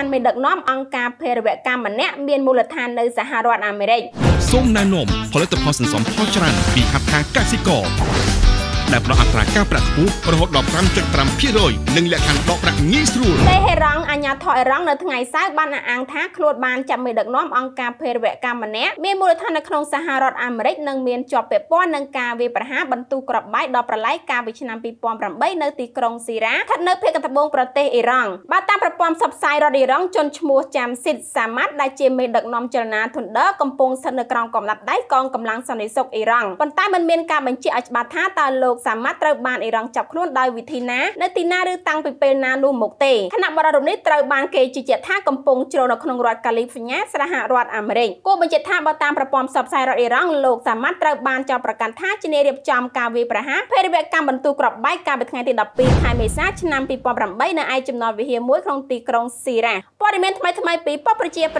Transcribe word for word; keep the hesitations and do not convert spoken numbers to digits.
านไม่ดักน้อมองค์การเพรเวกรรมมันเนี้ยเบียนมูลธานในสหรัฐอเมริกาส้มนานมผลิตภัณฑ์สังสมพ่อจรันปีขับทางกสิกรแต่เพราะอัตราการปรับปุ๊บประหดดอกรัมจุดรัมพี่เลยหนึ่งแหลกหันดอกรัมงี้สูรได้ให้ร้องอัญญาถอยร้องในทั้งไงซาบ้านอ่างทักครัวบานจำไม่ดักน้อมองค์การเพรเวกรรมมันเนี้ยเบียนมูลธานในครองสหรัฐอเมริกาหนึ่งเบียนจอบเปป้อนหนึ่งกาเวประหาบรรทุกกระบายดอกประไลกาวิชนามปีปอมรำใบในตีกรงศิระทัดเนื้อเพกตะบงประเทศอิรังบ้านตามประปอมสับไซรอดีร้องจนชมัวจามสิทธิ์สามารถได้เจไม่ดักน้อมเจรนาทุนเด้อกำปงเสนอกรองกำลับได้กองกำลังสันนิษฐานอิรังบรรท้ายมันเบียนการบรรจิอาจบาท่าตาโลกสามารถเติบานอิรังจับครุ่นได้วิธีนะในตีนาหรือตังปิเปนาลูมกเตขณะบรรดุนี้เติบานเกจิเจท่ากำปงโจนครองรัฐแคลิฟอร์เนียสหรัฐอเมริกากู้บรรจิท่าบ้านตามประปอมสับไซรอดีร้องโลกสามารถเติบานจอประกันท่าเจเนเรียบจอมกาเวประหาเพริเวกรรมบรรทุกกระบายกาเป็นไงติดดับปีไทยเมซ่าชนามปีปอมรำใบในไอจำนวนวิเฮียมวยครองตีกรงศิระปอดิเมนทำไมทำไมปีปอประเจียไป